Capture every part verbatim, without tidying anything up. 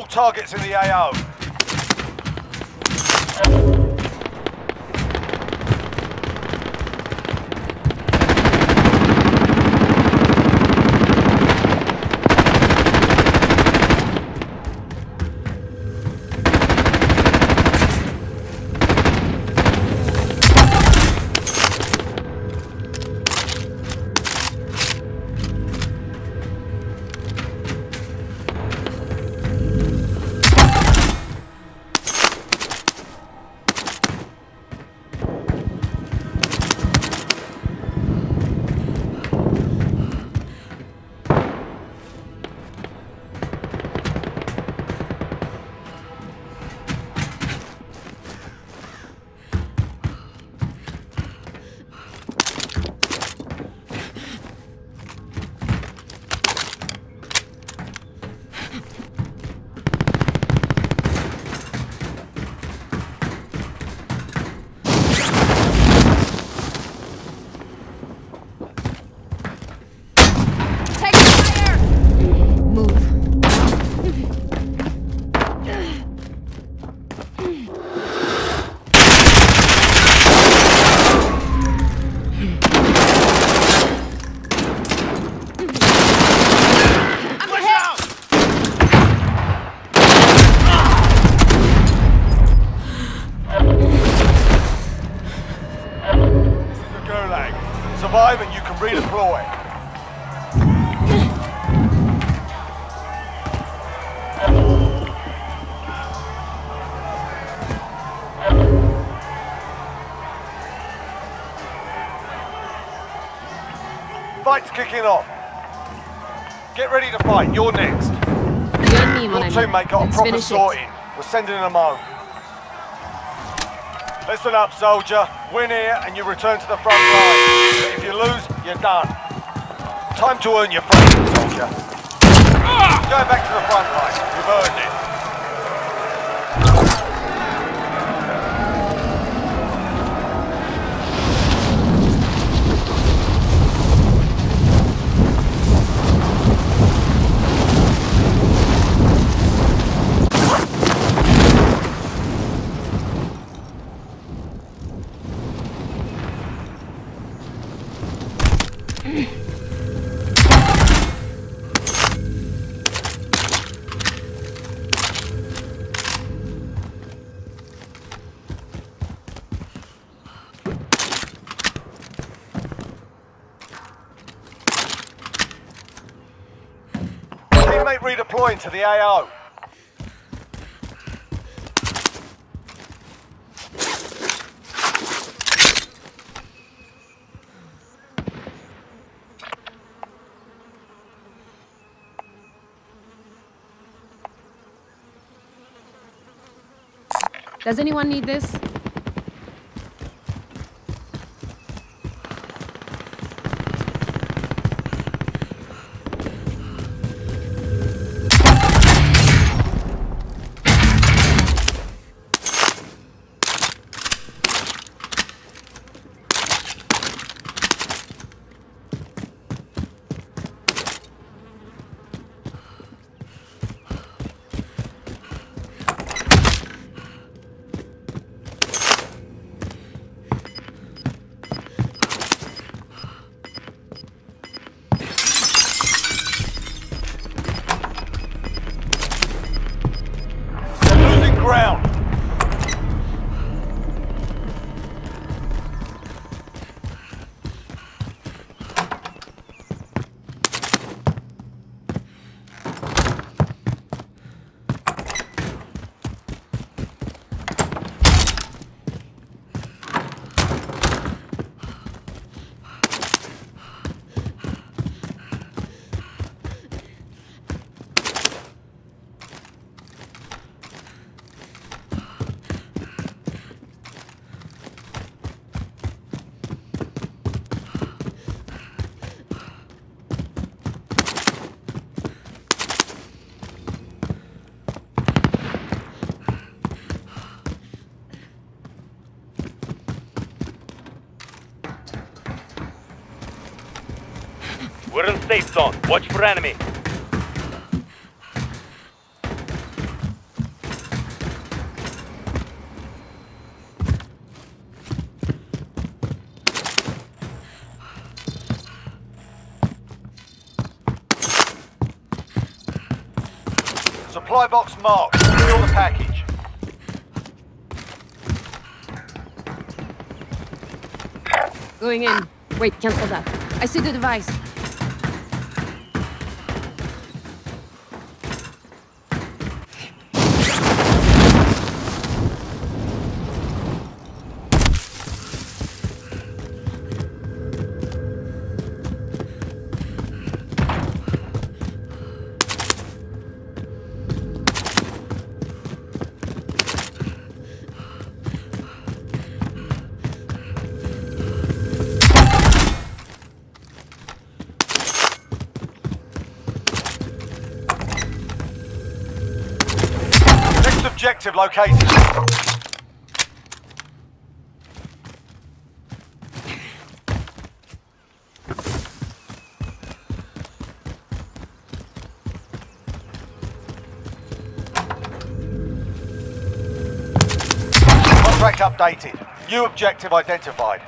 all targets in the A O. Survive and you can redeploy. Fight's kicking off. Get ready to fight, you're next. Your, your teammate got a proper sorting. We're sending them home. Listen up, soldier. Win here and you return to the front line. But if you lose, you're done. Time to earn your freedom, soldier. Go back to the front line. You've earned it. Redeploying to the A O. Does anyone need this? We're in safe zone. Watch for enemy. Supply box marked. Secure the package. Going in. Wait, cancel that. I see the device. Objective located. Contract updated. New objective identified.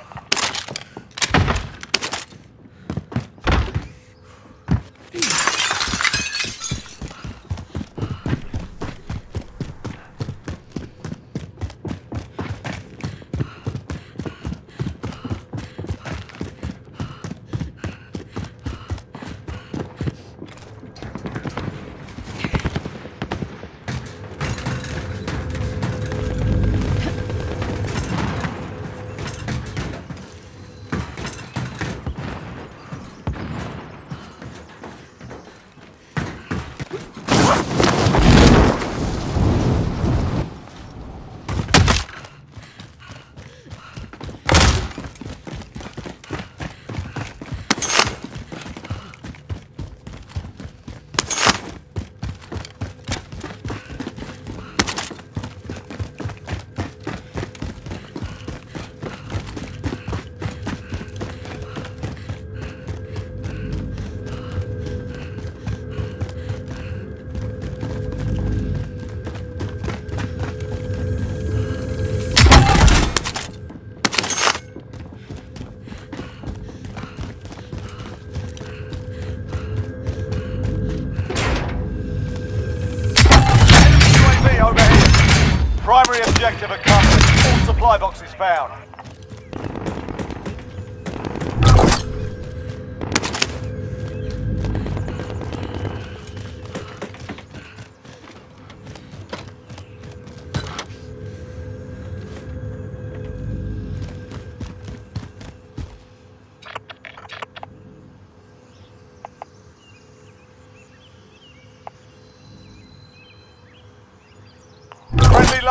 Primary objective accomplished. All supply boxes found.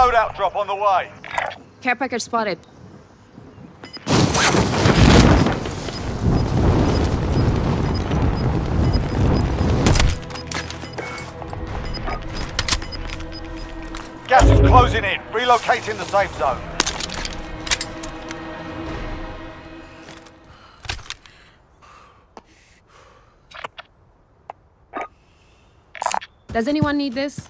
Loadout drop on the way. Care package spotted. Gas is closing in. Relocating the safe zone. Does anyone need this?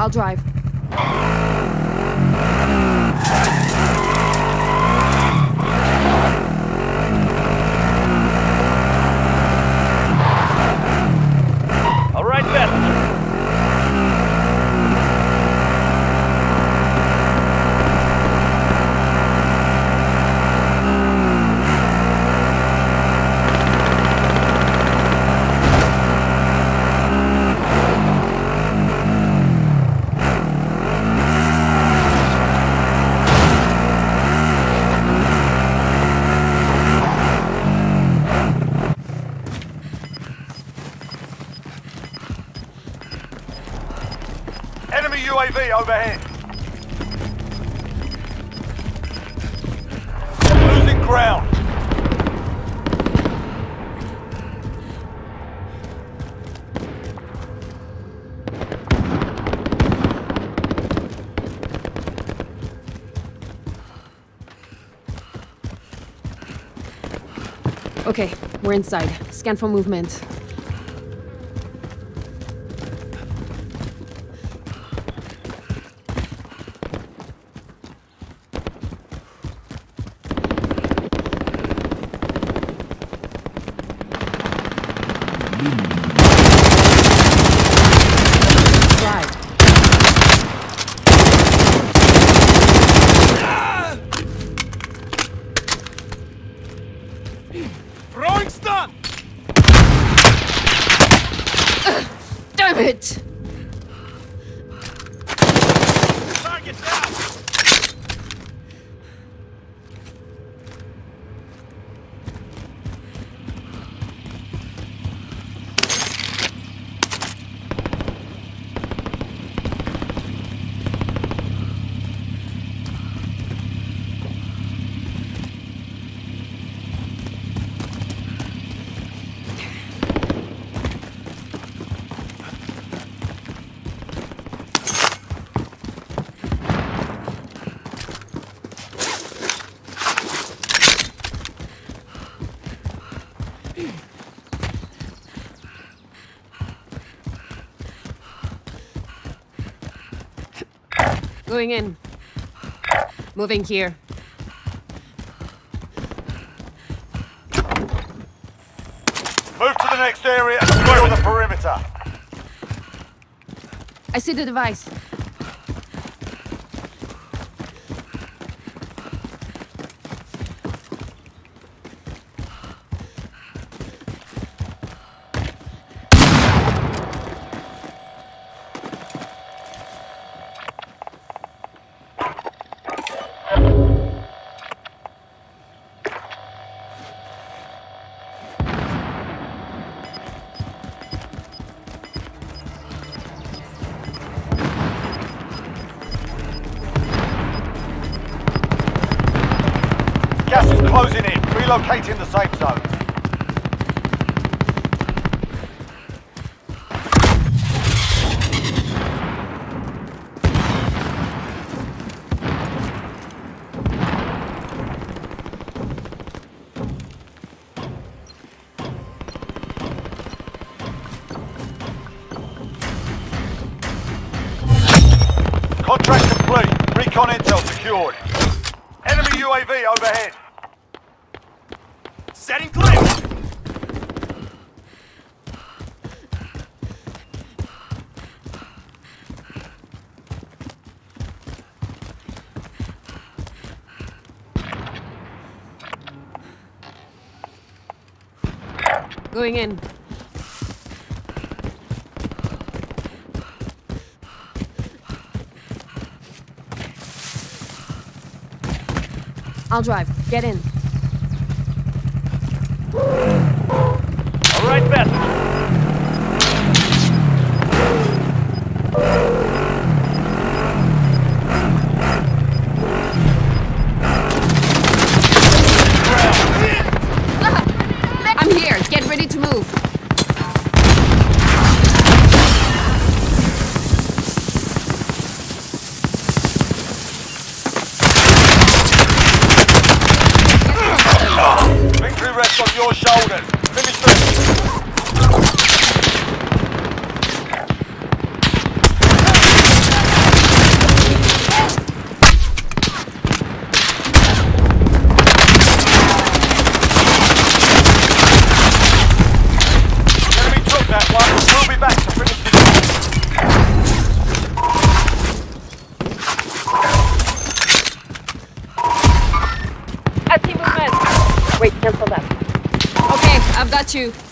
I'll drive. All right, Beth. U A V overhead. Losing ground. Okay, we're inside. Scan for movement. Going in. Moving here. Move to the next area and secure the perimeter. I see the device. Closing in, relocating the safe zone. Contract complete, recon intel secured. Enemy U A V overhead. Setting clip! Going in. I'll drive. Get in. All right, Beth. Wait, cancel that. Okay, I've got you.